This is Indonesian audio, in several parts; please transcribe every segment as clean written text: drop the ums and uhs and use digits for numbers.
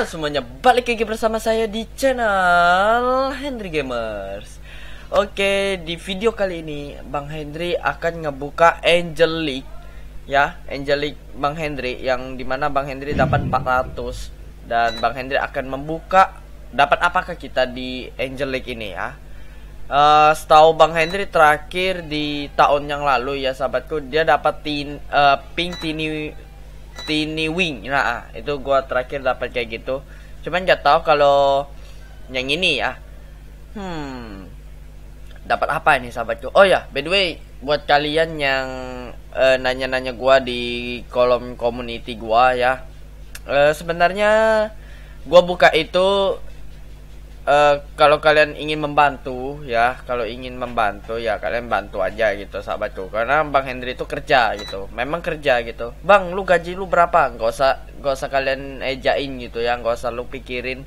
Halo semuanya, balik lagi bersama saya di channel Henry Gamers. Oke, di video kali ini Bang Henry akan ngebuka Angelic. Ya, Angelic Bang Henry, yang dimana Bang Henry dapat 400. Dan Bang Henry akan membuka dapat apakah kita di Angelic ini ya. Setahu Bang Henry terakhir di tahun yang lalu ya sahabatku, dia dapat pink tiny wing. Nah, itu gua terakhir dapat kayak gitu. Cuman gak tahu kalau yang ini ya. Dapat apa ini sahabatku? Oh ya, by the way, buat kalian yang nanya-nanya gua di kolom community gua ya. Sebenarnya gua buka itu kalau kalian ingin membantu ya, kalian bantu aja gitu sahabatku, karena Bang Henry itu kerja gitu, memang kerja gitu. Bang, lu gaji lu berapa? Gak usah kalian ejain gitu ya, gak usah lu pikirin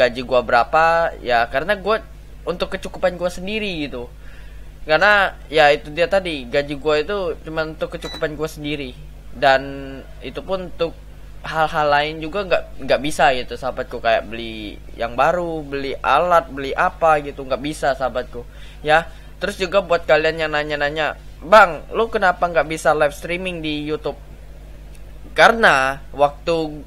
gaji gua berapa ya, karena gua untuk kecukupan gua sendiri gitu. Karena ya itu dia tadi, gaji gua itu cuma untuk kecukupan gua sendiri, dan itu pun untuk hal-hal lain juga nggak bisa gitu sahabatku, kayak beli yang baru, beli alat, beli apa gitu, nggak bisa sahabatku ya. Terus juga buat kalian yang nanya-nanya, Bang, lu kenapa nggak bisa live streaming di YouTube? Karena waktu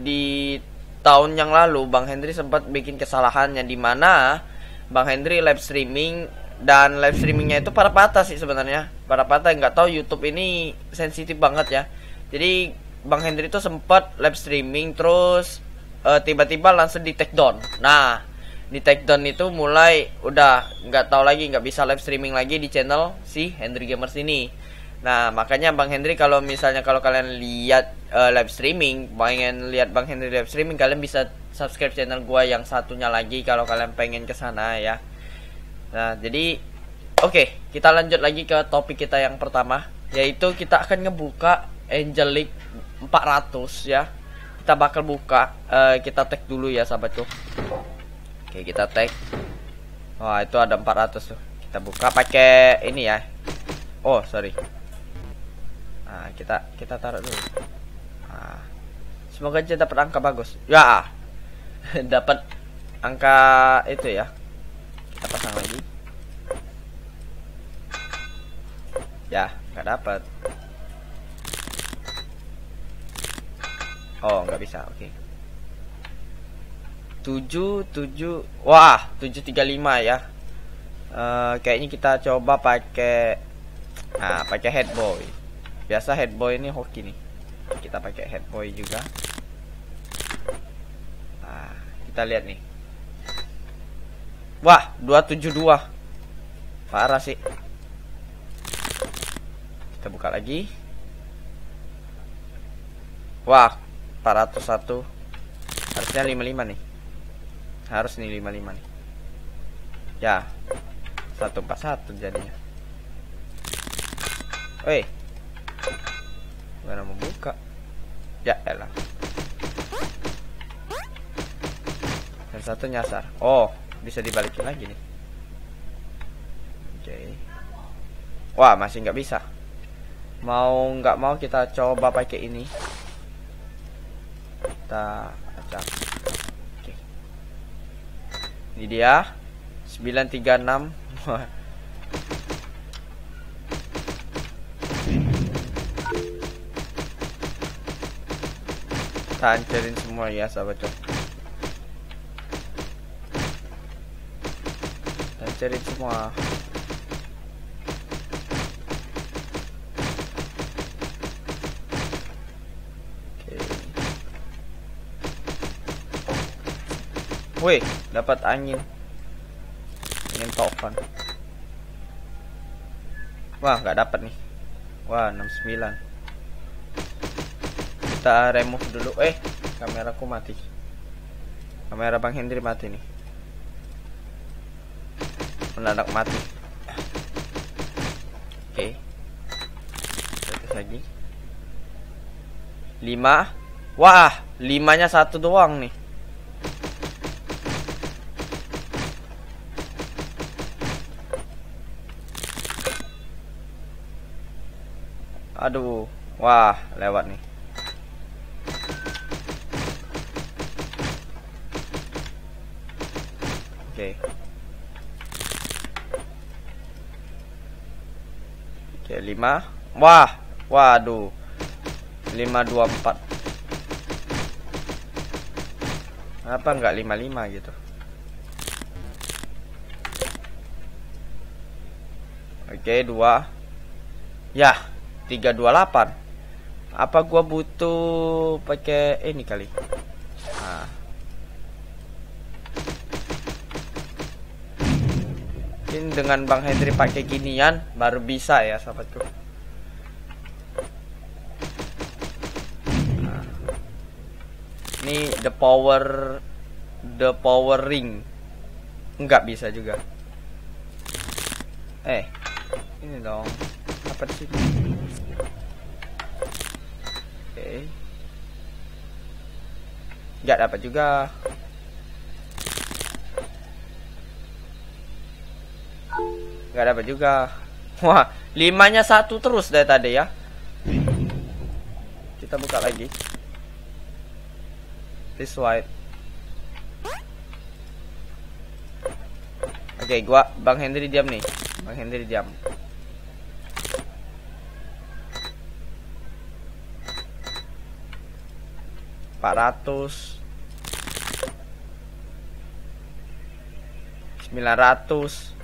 di tahun yang lalu Bang Henry sempat bikin kesalahan yang dimana Bang Henry live streaming, dan live streamingnya itu para patah sih sebenarnya, para patah. Nggak tahu YouTube ini sensitif banget ya, jadi Bang Henry itu sempat live streaming, terus tiba-tiba langsung di take down. Nah, di take down itu mulai udah nggak tahu lagi, nggak bisa live streaming lagi di channel si Henry Gamers ini. Nah, makanya Bang Henry, kalau misalnya kalau kalian lihat live streaming, pengen lihat Bang Henry live streaming, kalian bisa subscribe channel gua yang satunya lagi kalau kalian pengen kesana ya. Nah, jadi oke, kita lanjut lagi ke topik kita yang pertama, yaitu kita akan ngebuka Angelic 400 ya. Kita bakal buka, kita tag dulu ya sahabatku. Oke, kita tag. Wah, itu ada 400 tuh. Kita buka pakai ini ya. Oh, sorry. Nah, kita taruh dulu. Nah, semoga aja dapat angka bagus. Ya. Dapat angka itu ya. Kita pasang lagi. Ya, nggak dapat. Oh, nggak bisa. Oke. 7 wah, 735 ya. Kayaknya kita coba pakai, pakai head boy. Biasa head boy ini hoki nih. Kita pakai head boy juga. Nah, kita lihat nih. Wah, 272. Parah sih. Kita buka lagi. Wah, 401. Harusnya 55 nih. Harus nih 55 nih. Ya, 141 jadinya. Woi, mana mau buka? Ya elah, yang satu nyasar. Oh, bisa dibalikin lagi nih. Oke. Wah, masih nggak bisa. Mau nggak mau kita coba pakai ini. Kita acak. Oke. Ini dia 936. Hancurin semua ya sahabat cok. Hancurin semua. Wih, dapat angin topan. Wah, nggak dapat nih. Wah, 69. Kita remove dulu. Kameraku mati. Kamera Bang Henry mati nih. Mendadak mati. Oke. Terus lagi. 5. Wah, 5-nya satu doang nih. Aduh, wah, lewat nih. Oke, 5. Wah, waduh. 524. Apa enggak 55 gitu? Oke, 2. Yah, 328. Apa gua butuh pakai ini kali? Nah. Mungkin dengan Bang Henry pakai ginian baru bisa ya, sahabatku. Nah. Ini the power ring. Enggak bisa juga. Ini dong. Apa di sini? Oke. Enggak dapat juga. Enggak dapat juga. Wah, 5-nya 1 terus dari tadi ya. Kita buka lagi. This white. Oke, Bang Henry diam nih. Bang Henry diam. Ratus 900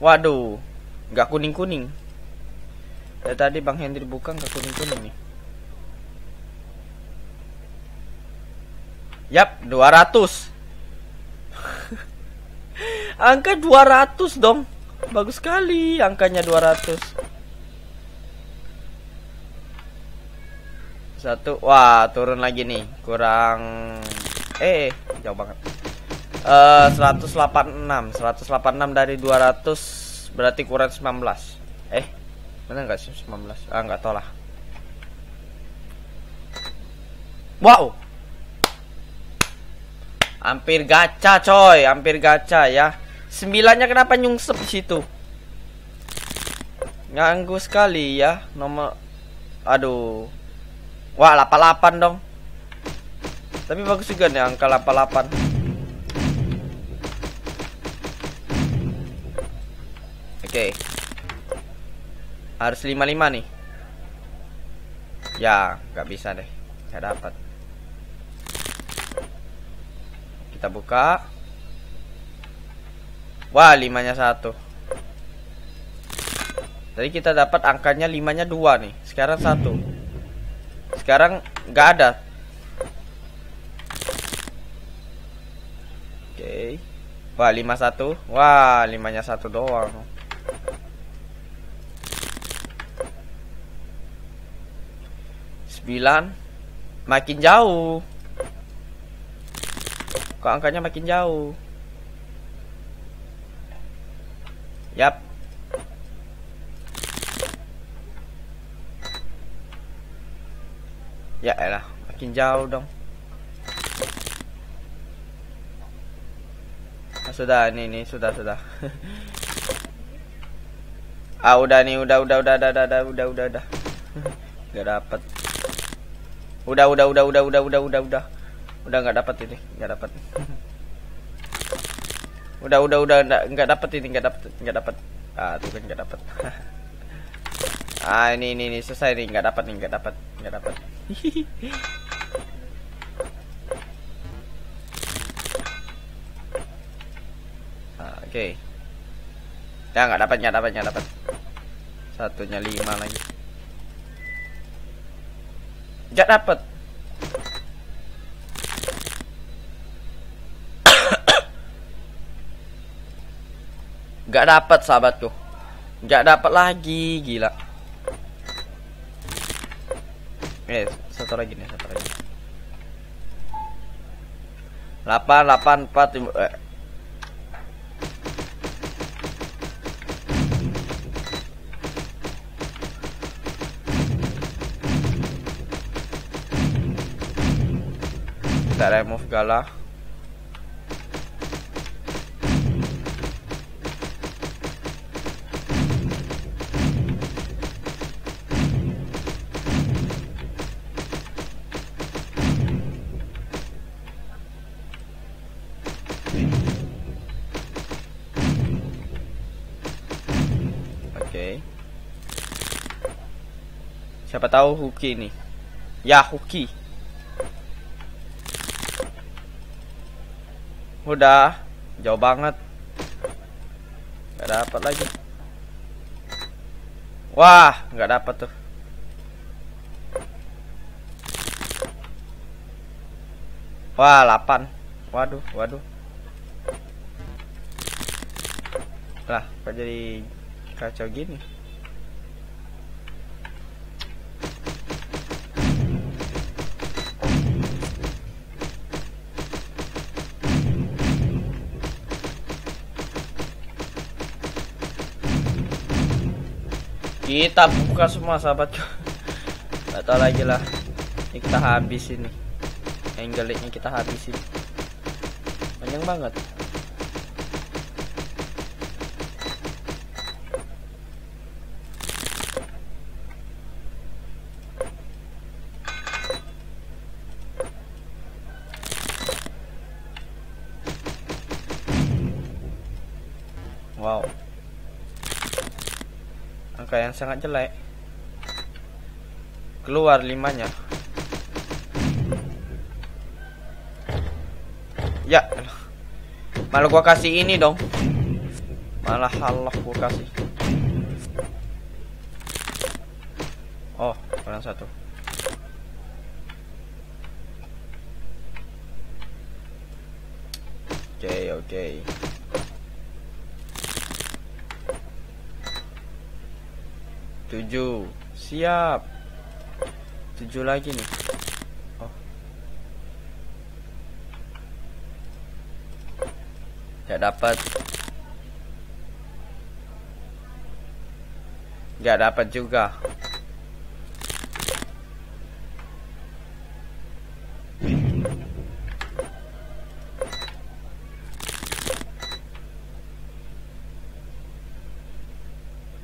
waduh, nggak kuning-kuning dari tadi Bang Henry buka, nggak kuning-kuning nih. Yap, 200. Angka 200 dong. Bagus sekali angkanya 200. 1. Wah, turun lagi nih. Kurang jauh banget. 186 dari 200 berarti kurang 19. Benar enggak sih 19? Ah, enggak tahu lah. Wow. Hampir gacha, coy. Hampir gacha ya. 9-nya kenapa nyungsep di situ? Nganggu sekali ya nomor. Aduh. Wah, 88 dong. Tapi bagus juga nih angka 88. Oke. Harus 55 nih. Ya, nggak bisa deh. Nggak dapat. Kita buka. Wah, 5-nya 1. Tadi kita dapat angkanya 5-nya 2 nih. Sekarang 1. Sekarang nggak ada. Oke. Wah, 51. Wah, 5-nya 1 doang. Sembilan. Makin jauh. Kok angkanya makin jauh? Yap. Ya elah, makin jauh dong. Nah, sudah ini sudah. Udah nih, udah. Enggak dapat. Udah. Udah enggak dapat ini, enggak dapat. Udah nggak dapet. Ah, tuh kan nggak dapet. Ini selesai nih, nggak dapet. Oke. Ya nggak dapet. 1-nya 5 lagi. Nggak dapet. Gak dapat, sahabatku. Gak dapat lagi, gila. Satu lagi. 884. Kita remove galah. Siapa tahu Huki ini. Ya, Huki. Udah, jauh banget. Gak dapat lagi. Wah, gak dapat tuh. Wah, 8. Waduh, waduh. Lah, kok jadi kacau gini? Kita buka semua, sahabatku. Gak tau lagi lah. Ini kita habisin nih. Angelicnya kita habisin. Panjang banget. Wow. Angka yang sangat jelek. Keluar 5-nya. Ya. Malah gua kasih ini dong. Malah Allah gua kasih. Oh, kurang 1. Oke. Tujuh, siap. 7 lagi nih. Oh, nggak dapat juga.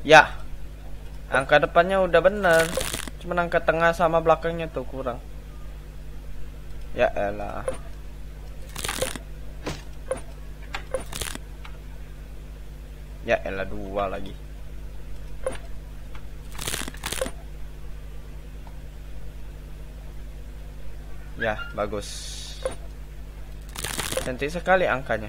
Ya. Angka depannya udah bener, cuman angka tengah sama belakangnya tuh kurang. Ya elah. Ya elah, 2 lagi. Ya, bagus. Cantik sekali angkanya.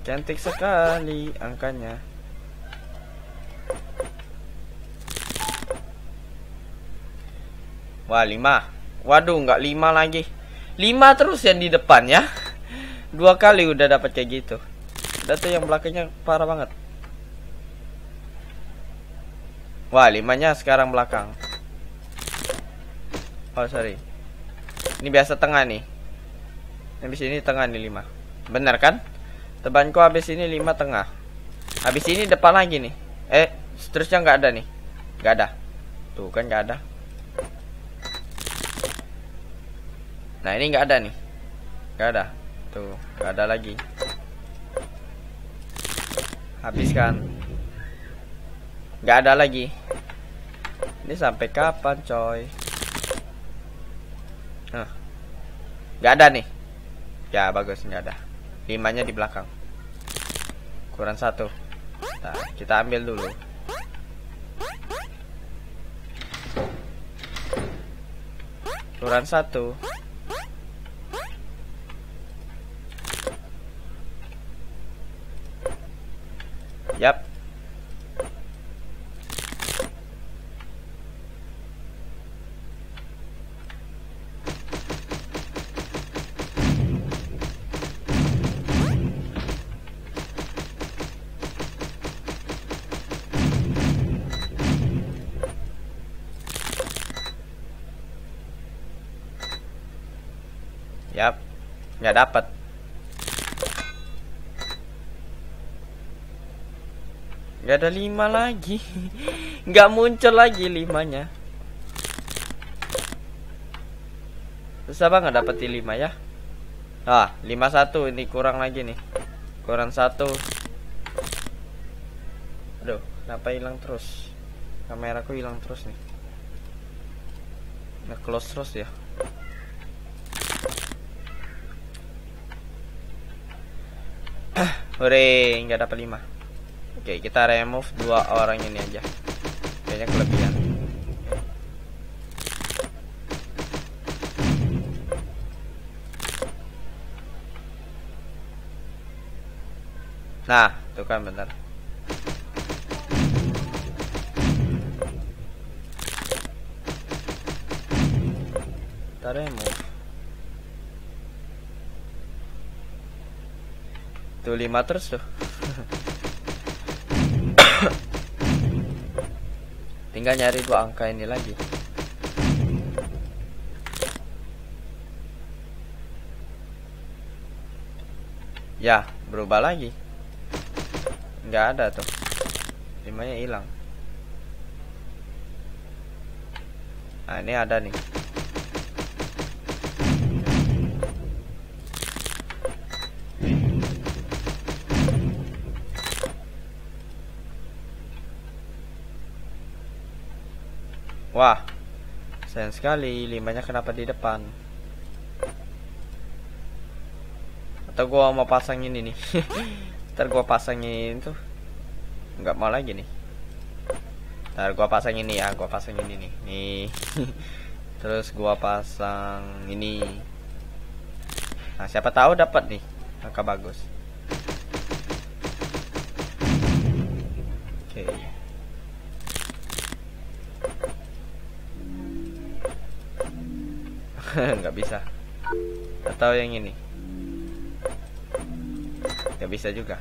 Cantik sekali angkanya. Wah, 5. Waduh, nggak 5 lagi. 5 terus yang di depan ya. 2 kali udah dapat kayak gitu. Udah tuh yang belakangnya parah banget. Wah, 5-nya sekarang belakang. Oh, sorry. Ini biasa tengah nih. Habis ini tengah nih 5. Benar kan? Tebanku habis ini 5 tengah. Habis ini depan lagi nih. Seterusnya nggak ada nih. Nggak ada. Tuh kan nggak ada. Nah, ini nggak ada nih. Nggak ada. Tuh, nggak ada lagi. Habis kan. Nggak ada lagi. Ini sampai kapan, coy? Nah. Nggak ada nih. Ya, bagus, nggak ada. 5-nya di belakang. Kurang 1. Nah, kita ambil dulu. Kurang 1. Yap. Yap, nggak dapat. Nggak ada 5 lagi. Nggak muncul lagi 5-nya. Susah banget dapetin 5 ya. Ah, 51 ini kurang lagi nih. Kurang 1. Aduh, kenapa hilang terus? Kameraku hilang terus nih. Nah, close terus ya. Hore, nggak dapat 5. Oke, kita remove 2 orang ini aja. Kayaknya kelebihan. Nah, itu kan benar. Kita remove. Tuh 5 terus tuh. Tinggal nyari 2 angka ini lagi. Ya, berubah lagi. Nggak ada tuh. 5-nya hilang. Ah, ini ada nih. Wah, sayang sekali 5-nya kenapa di depan? Atau gua mau pasangin ini nih. Ntar gua pasangin tuh. Nggak mau lagi nih. Ntar gua pasangin ini ya, gua pasangin ini nih. Nih. Terus gua pasang ini. Nah, siapa tahu dapat nih. Angka bagus. Oke. Nggak bisa. Atau yang ini nggak bisa juga.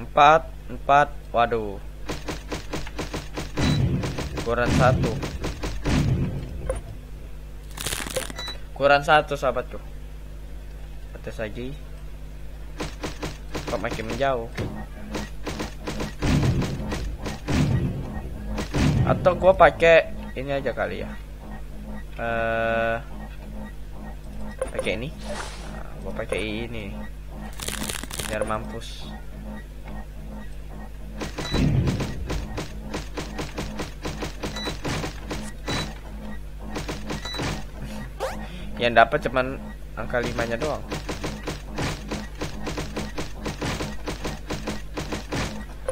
Empat, waduh, kurang satu sahabatku. Atas lagi kok makin menjauh. Atau gua pakai ini aja kali ya. Pakai ini. Nah, gua pakai ini. Biar mampus. Yang dapat cuman angka 5-nya doang.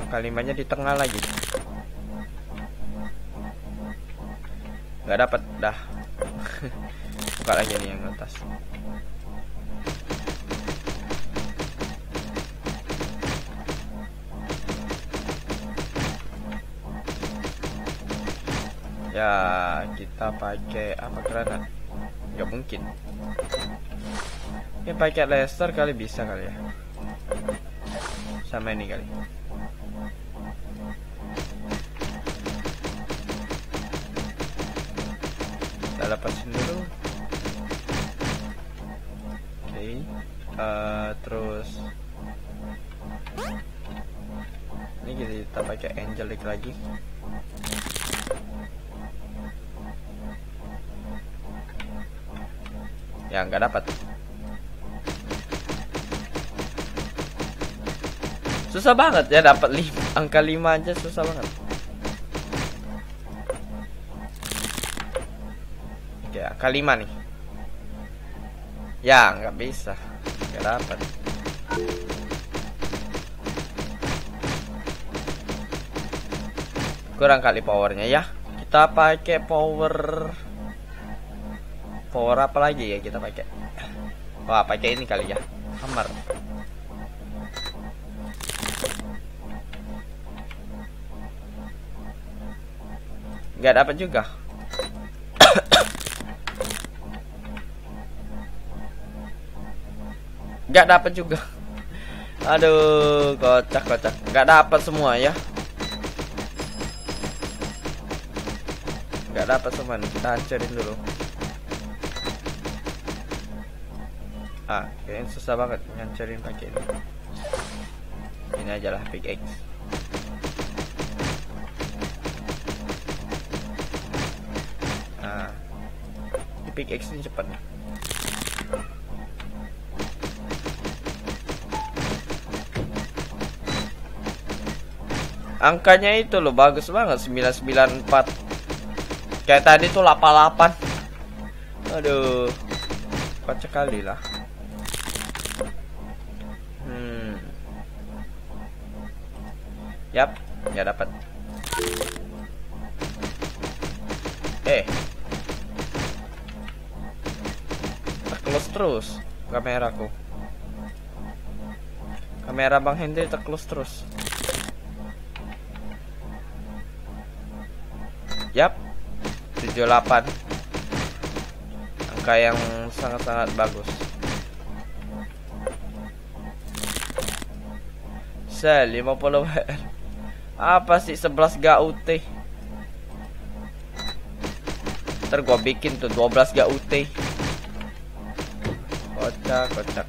Angka 5-nya di tengah lagi. Nggak dapat dah. Buka lagi nih yang atas. Ya, kita pakai apa granat? Nggak mungkin. Ya pakai laser kali bisa kali ya. Sama ini kali. Kita lepasin dulu. Oke, terus ini kita pakai Angelic lagi. Ya nggak dapat. Susah banget ya dapat angka 5 aja susah banget. Ya, kalimat nih. Ya, nggak bisa. Nggak dapat. Kurang kali powernya ya. Kita pakai power apa lagi ya kita pakai? Wah, pakai ini kali ya. Hammer. Nggak dapat juga. Nggak dapat juga. Aduh, kocak. Nggak dapat semua ya. Nggak dapat semua nih. Kita hancurin dulu. Ah, kayaknya susah banget hancurin pakai ini. Ini ajalah pickaxe. Nah, pickaxe ini cepat. Angkanya itu loh bagus banget 994. Kayak tadi tuh 88. Aduh, cepat sekali lah. Yap, nggak dapat. Terkelus terus kameraku. Kamera Bang Henry terkelus terus. Yap, 78. Angka yang sangat-sangat bagus. Saya 50 WR. Apa sih 11 GUT? Ntar gua bikin tuh 12 GUT. Kocak, kocak.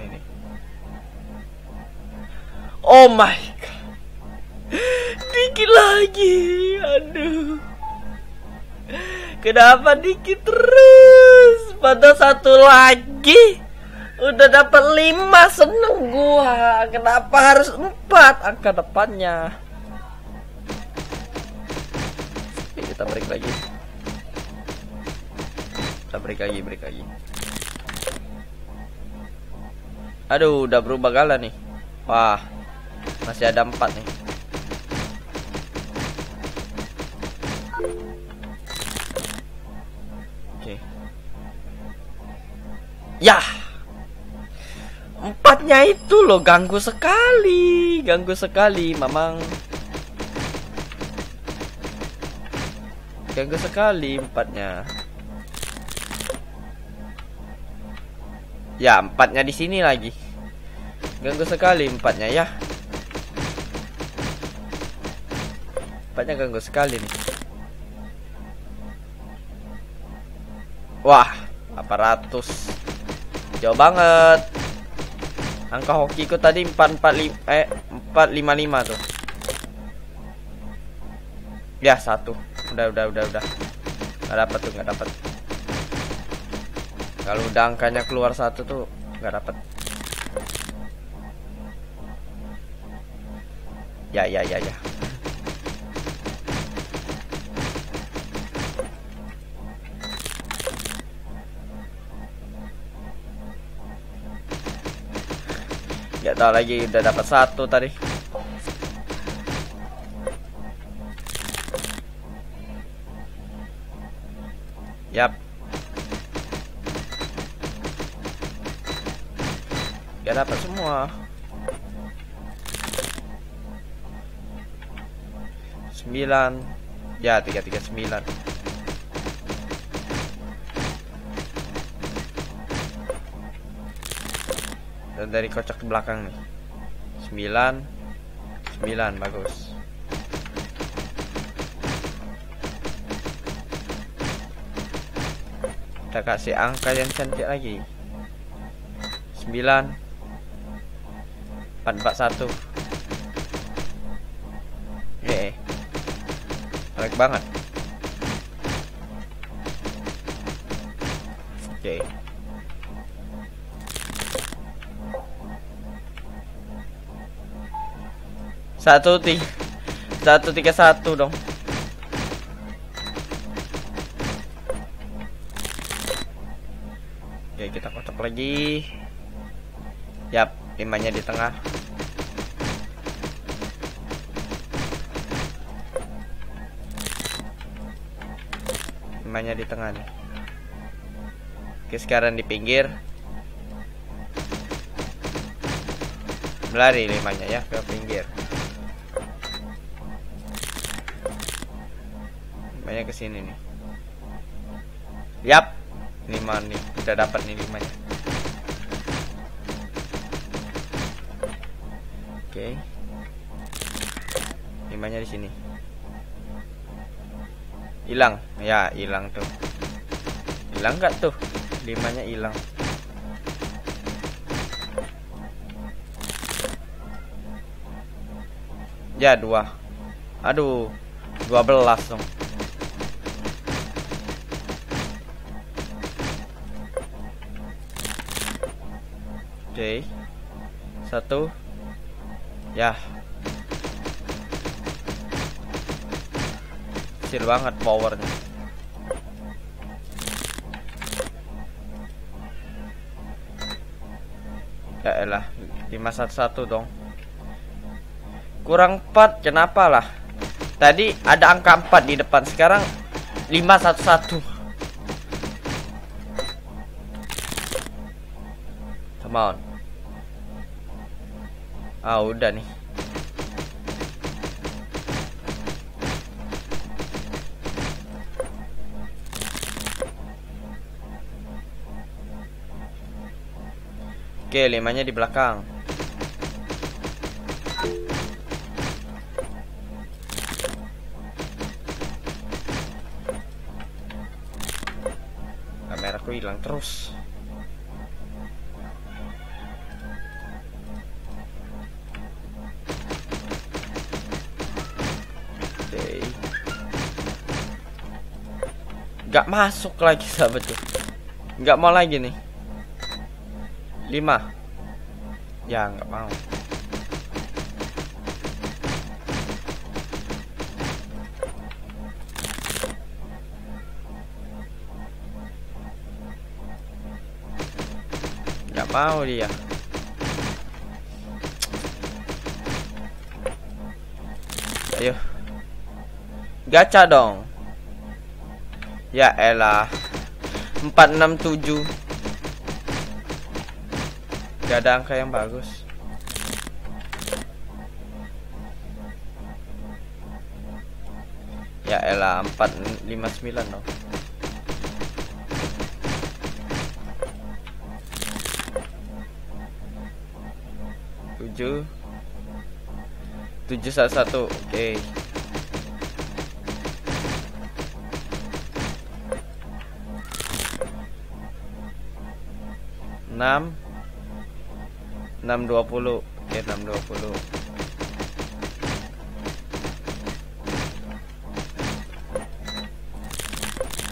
Ini. Oh my god. Dikit lagi. Aduh. Kenapa dikit terus? Pada satu lagi. Udah dapat 5, seneng gua. Kenapa harus 4 angka depannya? Oke, kita break lagi. Kita break lagi. Aduh, udah berubah gala nih. Wah, masih ada 4 nih. Oke. Yah, empatnya itu loh, ganggu sekali mamang, ganggu sekali empatnya. Ya, empatnya di sini lagi, ganggu sekali empatnya ya. Empatnya ganggu sekali nih. Wah, 400, jauh banget. Angka hokiku tadi 455 tuh. Ya, 1. Udah. Nggak dapat. Kalau udah angkanya keluar 1 tuh nggak dapat. Ya. Gak tahu lagi, udah dapat 1 tadi. Yap, gak dapat semua. 9. Ya, 339. Dan dari kocak ke belakang nih. 9 bagus. Kita kasih angka yang cantik lagi. 9 441. Ye, menarik banget. Oke. Satu tiga satu dong. Oke, kita kocok lagi. Yap, 5-nya di tengah. Nih. Oke, sekarang di pinggir. Melari 5-nya ya ke pinggir. Banyak ke sini nih. Yap, 5 nih. Udah dapat nih 5-nya. Oke. 5-nya di sini. Hilang. Ya, hilang tuh. Hilang enggak tuh? 5-nya hilang. Ya, 2. Aduh, 12 dong. Oke, 1. Ya, kecil banget powernya. Yaelah, 511 dong. Kurang 4, kenapa lah? Tadi ada angka 4 di depan, sekarang 511. Come on. Ah, udah nih. Oke, limanya di belakang. Kameraku hilang terus. Oke. Gak masuk lagi sahabat tuh. Gak mau lagi nih. 5 ya nggak mau. Nggak mau dia. Ayo gacha dong. Ya elah, 467. Gak ada angka yang bagus. Ya elah, 459 dong. Tujuh satu. Oke. Enam 620. Oke, 620.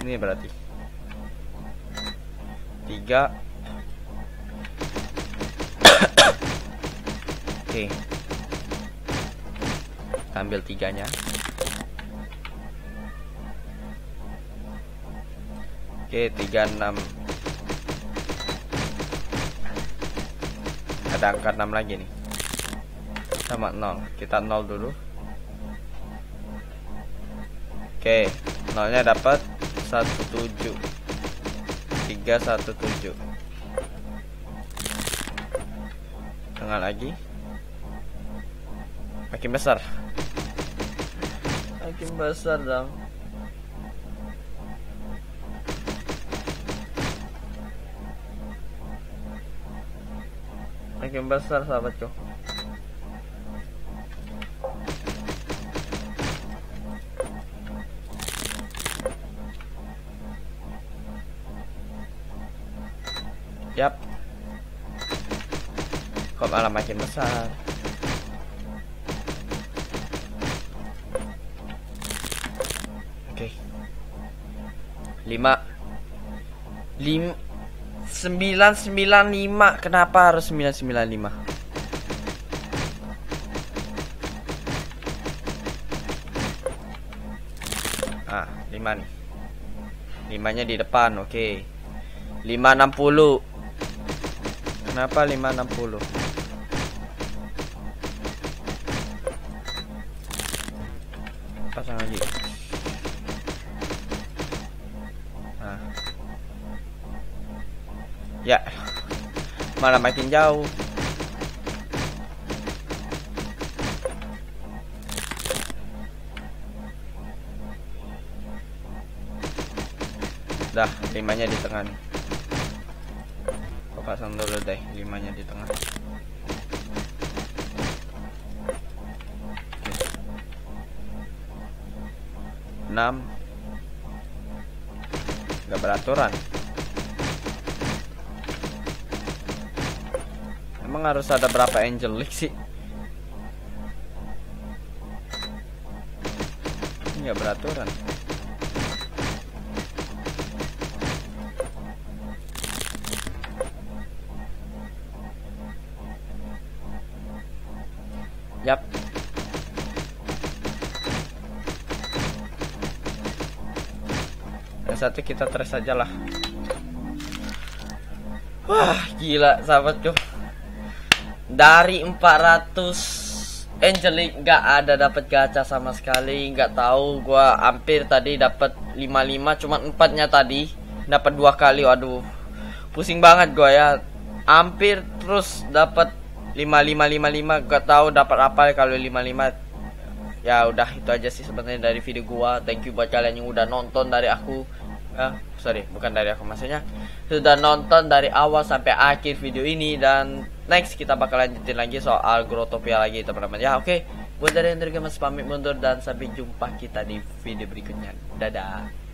Ini berarti 3. Oke, ambil 3-nya. Oke, 36. Ada angka 6 lagi nih. Sama 0. Kita 0 dulu. Oke, 0-nya dapat 17. 317. Tengah lagi. Makin besar. Makin besar dong. Makin besar sahabatku. Yap. Kok malah makin besar. Oke. 5 995. Kenapa harus 995? Ah, 5 nih. 5-nya di depan, oke. 560. Kenapa 560? Pasang lagi. Nah. Ya, malah makin jauh. Dah, 5-nya di tengah. Kau pasang dulu deh, 5-nya di tengah. Oke. 6. Gak beraturan. Emang harus ada berapa Angelic sih? Ini gak beraturan. Yap. satu-satu kita trash aja lah. Wah gila sahabat tuh, dari 400 Angelic nggak ada dapat gacha sama sekali. Nggak tahu gua hampir tadi dapat 55, cuman 4-nya tadi dapat 2 kali. Waduh pusing banget gua ya, hampir terus dapat 55 55. Nggak tahu dapat apa kalau 55. Ya udah itu aja sih sebenarnya dari video gua. Thank you buat kalian yang udah nonton dari aku. Sorry, bukan dari aku maksudnya. Sudah nonton dari awal sampai akhir video ini, dan next kita bakal lanjutin lagi soal Growtopia lagi teman-teman ya. Oke, buat dari Henry Gamers pamit mundur dan sampai jumpa kita di video berikutnya. Dadah.